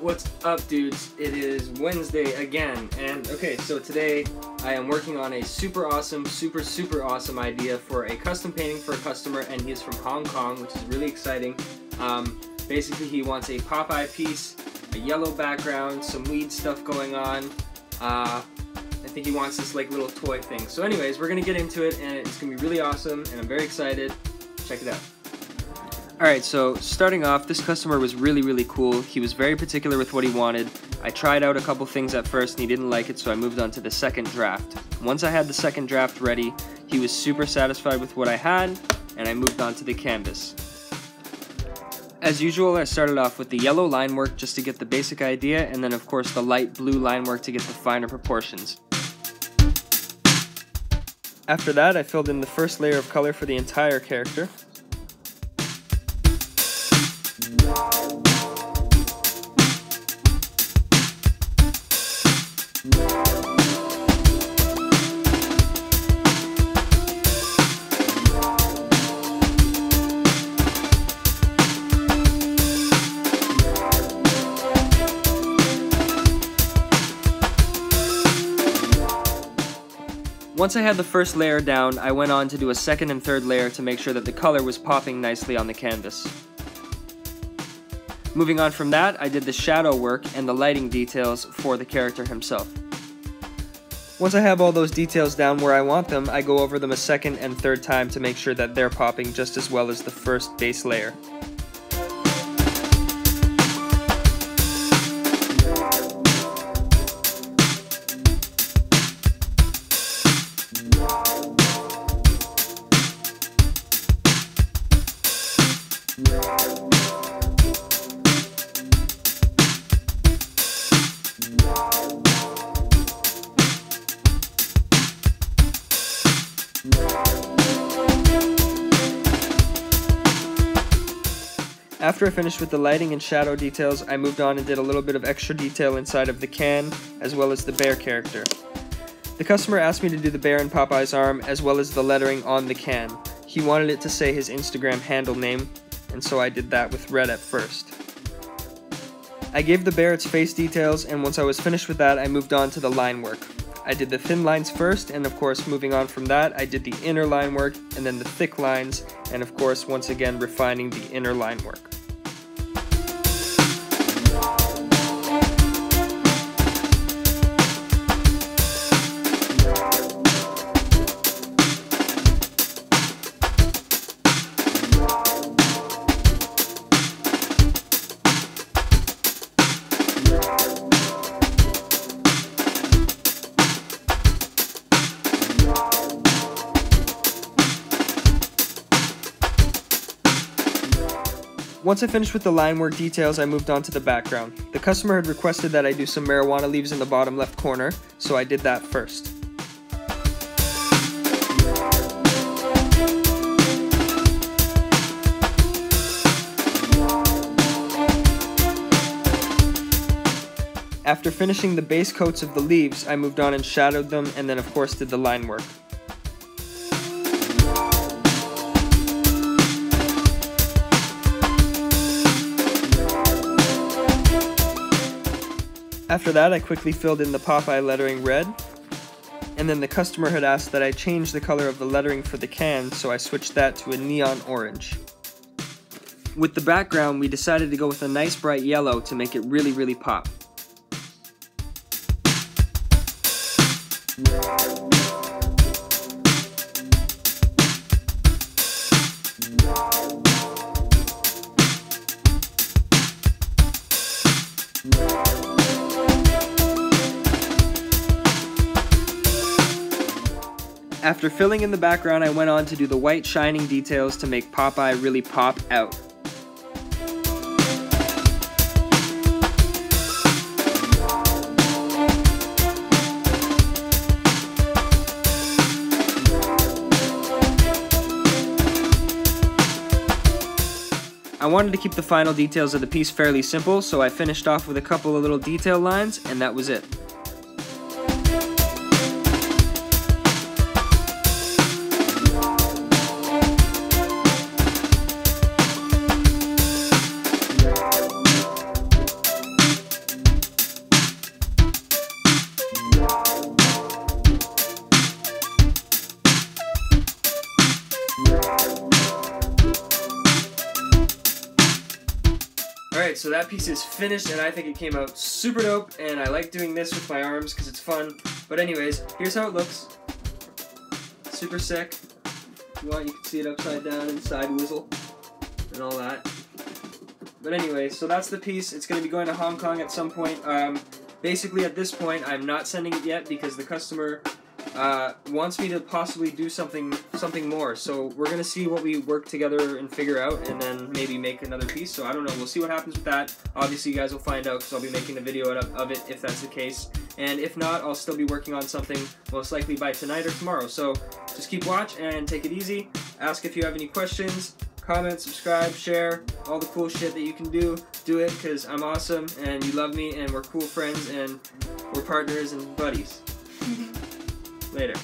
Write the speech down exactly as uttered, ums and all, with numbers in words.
What's up, dudes? It is Wednesday again, and okay, so today I am working on a super awesome, super, super awesome idea for a custom painting for a customer, and he is from Hong Kong, which is really exciting. Um, basically, he wants a Popeye piece, a yellow background, some weed stuff going on. Uh, I think he wants this like little toy thing. So anyways, we're gonna get into it and it's gonna be really awesome and I'm very excited. Check it out. Alright, so starting off, this customer was really, really cool. He was very particular with what he wanted. I tried out a couple things at first and he didn't like it, so I moved on to the second draft. Once I had the second draft ready, he was super satisfied with what I had and I moved on to the canvas. As usual, I started off with the yellow line work just to get the basic idea, and then of course the light blue line work to get the finer proportions. After that, I filled in the first layer of color for the entire character. Once I had the first layer down, I went on to do a second and third layer to make sure that the color was popping nicely on the canvas. Moving on from that, I did the shadow work and the lighting details for the character himself. Once I have all those details down where I want them, I go over them a second and third time to make sure that they're popping just as well as the first base layer. After I finished with the lighting and shadow details, I moved on and did a little bit of extra detail inside of the can, as well as the bear character. The customer asked me to do the bear and Popeye's arm, as well as the lettering on the can. He wanted it to say his Instagram handle name, and so I did that with red at first. I gave the bear its face details, and once I was finished with that, I moved on to the line work. I did the thin lines first, and of course, moving on from that, I did the inner line work, and then the thick lines, and of course, once again, refining the inner line work. Once I finished with the line work details, I moved on to the background. The customer had requested that I do some marijuana leaves in the bottom left corner, so I did that first. After finishing the base coats of the leaves, I moved on and shadowed them, and then of course did the line work. After that, I quickly filled in the Popeye lettering red, and then the customer had asked that I change the color of the lettering for the can, so I switched that to a neon orange. With the background, we decided to go with a nice bright yellow to make it really, really pop. After filling in the background, I went on to do the white shining details to make Popeye really pop out. I wanted to keep the final details of the piece fairly simple, so I finished off with a couple of little detail lines, and that was it. Alright, so that piece is finished and I think it came out super dope, and I like doing this with my arms because it's fun. But anyways, here's how it looks. Super sick. If you want, you can see it upside down and side whizzle and all that. But anyway, so that's the piece. It's going to be going to Hong Kong at some point. Um, basically at this point, I'm not sending it yet because the customer uh, wants me to possibly do something, something more. So we're going to see what we work together and figure out, and then maybe make another piece. So I don't know. We'll see what happens with that. Obviously, you guys will find out because I'll be making a video of it if that's the case. And if not, I'll still be working on something most likely by tonight or tomorrow. So just keep watch and take it easy. Ask if you have any questions, comment, subscribe, share, all the cool shit that you can do. Do it because I'm awesome and you love me and we're cool friends and we're partners and buddies. Later.